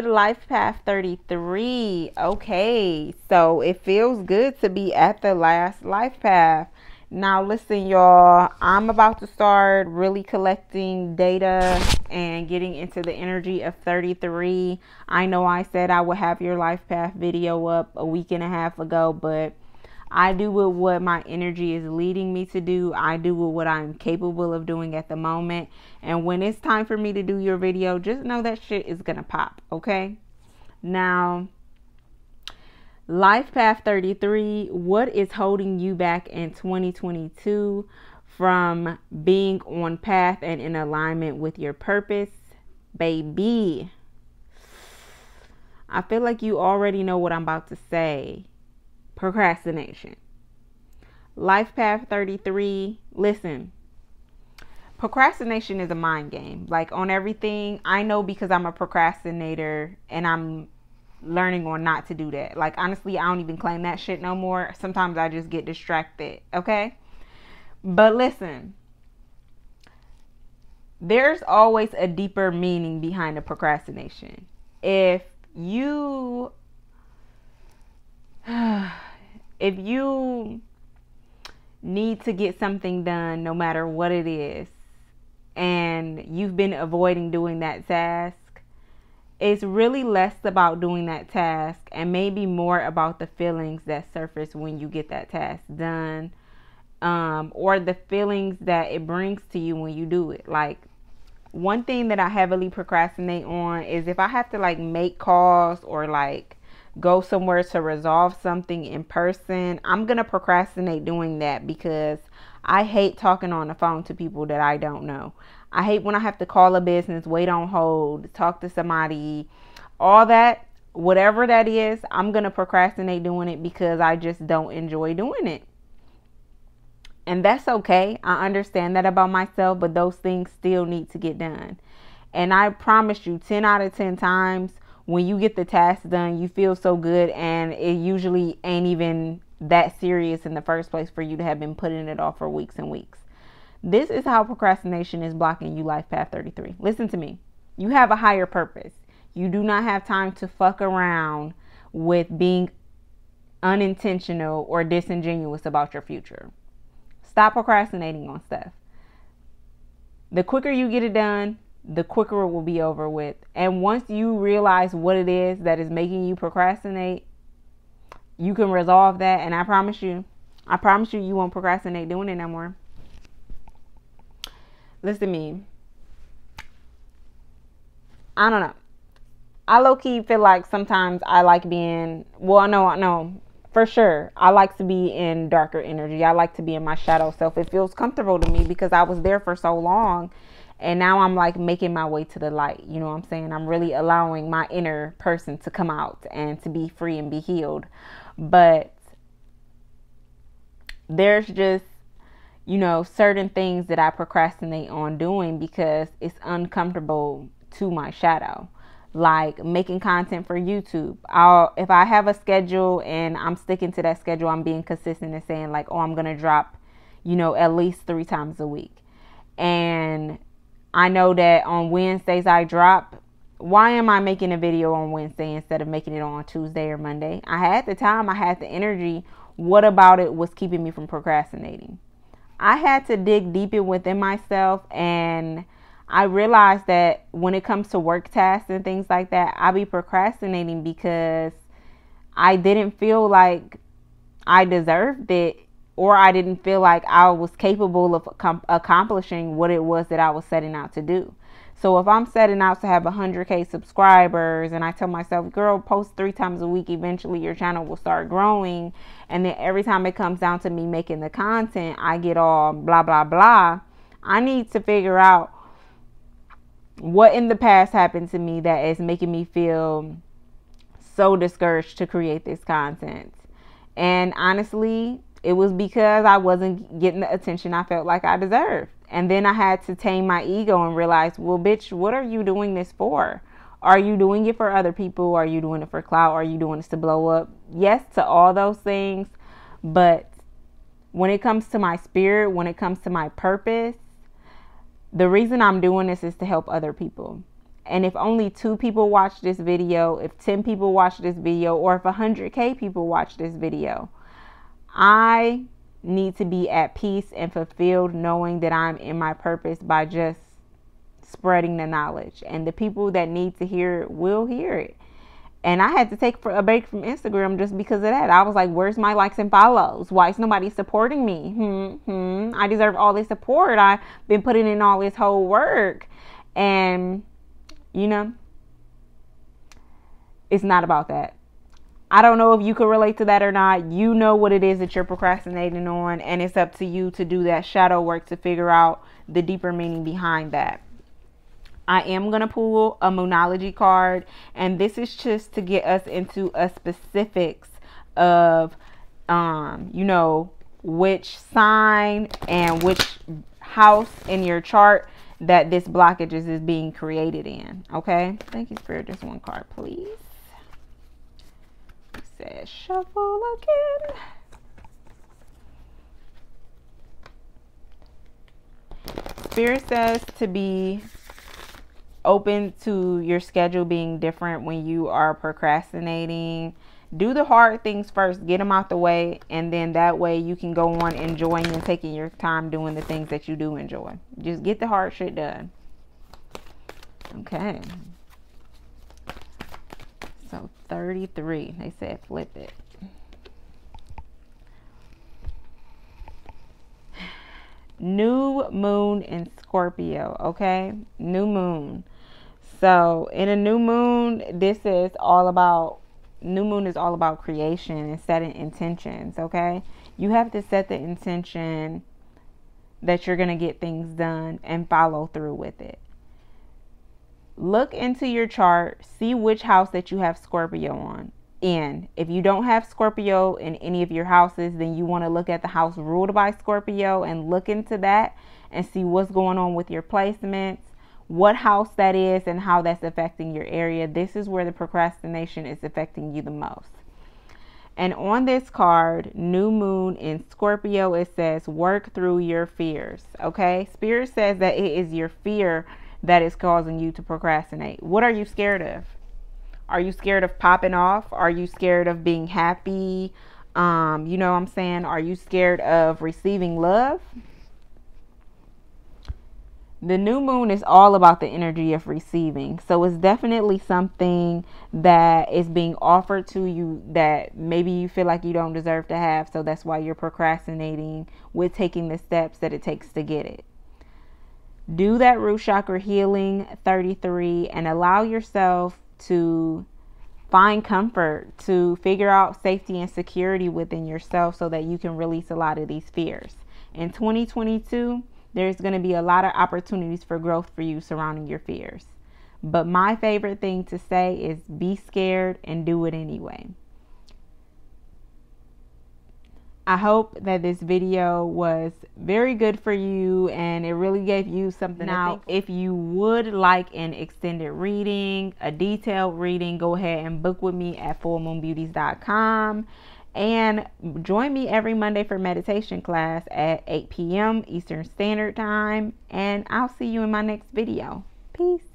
to the Life Path 33. Okay, so it feels good to be at the last Life Path. Now listen, y'all, I'm about to start really collecting data and getting into the energy of 33. I know I said I would have your Life Path video up a week and a half ago, but I do with what my energy is leading me to do. I do with what I'm capable of doing at the moment. And when it's time for me to do your video, just know that shit is gonna pop, okay? Now, Life Path 33, what is holding you back in 2022 from being on path and in alignment with your purpose? Baby, I feel like you already know what I'm about to say. Procrastination. Life Path 33, listen, procrastination is a mind game. Like on everything, I know because I'm a procrastinator and I'm learning on not to do that. Like honestly, I don't even claim that shit no more. Sometimes I just get distracted, okay? But listen, there's always a deeper meaning behind the procrastination. If you need to get something done, no matter what it is, and you've been avoiding doing that task, it's really less about doing that task and maybe more about the feelings that surface when you get that task done, or the feelings that it brings to you when you do it. Like one thing that I heavily procrastinate on is if I have to like make calls or like go somewhere to resolve something in person, I'm going to procrastinate doing that because I hate talking on the phone to people that I don't know. I hate when I have to call a business, wait on hold, talk to somebody, all that, whatever that is, I'm going to procrastinate doing it because I just don't enjoy doing it. And that's okay. I understand that about myself, but those things still need to get done. And I promise you 10 out of 10 times, when you get the task done, you feel so good, and it usually ain't even that serious in the first place for you to have been putting it off for weeks and weeks. This is how procrastination is blocking you, Life Path 33. Listen to me. You have a higher purpose. You do not have time to fuck around with being unintentional or disingenuous about your future. Stop procrastinating on stuff. The quicker you get it done, the quicker it will be over with. And once you realize what it is that is making you procrastinate, you can resolve that. And I promise you, you won't procrastinate doing it no more. Listen to me. I don't know. I low-key feel like sometimes I like being, well, no, for sure. I like to be in darker energy. I like to be in my shadow self. It feels comfortable to me because I was there for so long. And now I'm like making my way to the light. You know what I'm saying? I'm really allowing my inner person to come out and to be free and be healed. But there's just, you know, certain things that I procrastinate on doing because it's uncomfortable to my shadow. Like making content for YouTube. If I have a schedule and I'm sticking to that schedule, I'm being consistent and saying like, oh, I'm going to drop, you know, at least 3 times a week. And I know that on Wednesdays I drop. Why am I making a video on Wednesday instead of making it on Tuesday or Monday? I had the time. I had the energy. What about it was keeping me from procrastinating? I had to dig deeper within myself. And I realized that when it comes to work tasks and things like that, I be procrastinating because I didn't feel like I deserved it. Or I didn't feel like I was capable of accomplishing what it was that I was setting out to do. So if I'm setting out to have 100K subscribers and I tell myself, girl, post 3 times a week, eventually your channel will start growing. And then every time it comes down to me making the content, I get all blah, blah, blah. I need to figure out what in the past happened to me that is making me feel so discouraged to create this content. And honestly, it was because I wasn't getting the attention I felt like I deserved. And then I had to tame my ego and realize, well, bitch, what are you doing this for? Are you doing it for other people? Are you doing it for clout? Are you doing this to blow up? Yes to all those things. But when it comes to my spirit, when it comes to my purpose, the reason I'm doing this is to help other people. And if only 2 people watch this video, if 10 people watch this video, or if 100K people watch this video, I need to be at peace and fulfilled knowing that I'm in my purpose by just spreading the knowledge. And the people that need to hear it will hear it. And I had to take a break from Instagram just because of that. I was like, where's my likes and follows? Why is nobody supporting me? I deserve all this support. I've been putting in all this whole work. And, you know, it's not about that. I don't know if you could relate to that or not. You know what it is that you're procrastinating on, and it's up to you to do that shadow work to figure out the deeper meaning behind that. I am going to pull a Moonology card, and this is just to get us into a specifics of, you know, which sign and which house in your chart that this blockage is being created in. Okay. Thank you, Spirit. Just one card, please. It says shuffle again. Spirit says to be open to your schedule being different when you are procrastinating. Do the hard things first, get them out the way, and then that way you can go on enjoying and taking your time doing the things that you do enjoy. Just get the hard shit done. Okay. So 33, they said flip it. New moon in Scorpio, okay? New moon. So in a new moon, this is all about, new moon is all about creation and setting intentions, okay? You have to set the intention that you're going to get things done and follow through with it. Look into your chart, see which house that you have Scorpio on. And if you don't have Scorpio in any of your houses, then you want to look at the house ruled by Scorpio and look into that and see what's going on with your placements, what house that is, and how that's affecting your area. This is where the procrastination is affecting you the most. And on this card, New Moon in Scorpio, it says work through your fears. Okay, Spirit says that it is your fear that is causing you to procrastinate. What are you scared of? Are you scared of popping off? Are you scared of being happy? You know what I'm saying? Are you scared of receiving love? The new moon is all about the energy of receiving. So it's definitely something that is being offered to you that maybe you feel like you don't deserve to have. So that's why you're procrastinating with taking the steps that it takes to get it. Do that Root Chakra Healing 33 and allow yourself to find comfort, to figure out safety and security within yourself so that you can release a lot of these fears. In 2022, there's going to be a lot of opportunities for growth for you surrounding your fears. But my favorite thing to say is be scared and do it anyway. I hope that this video was very good for you and it really gave you something. Now, if you would like an extended reading, a detailed reading, go ahead and book with me at fullmoonbeauties.com and join me every Monday for meditation class at 8 p.m. Eastern Standard Time. And I'll see you in my next video. Peace.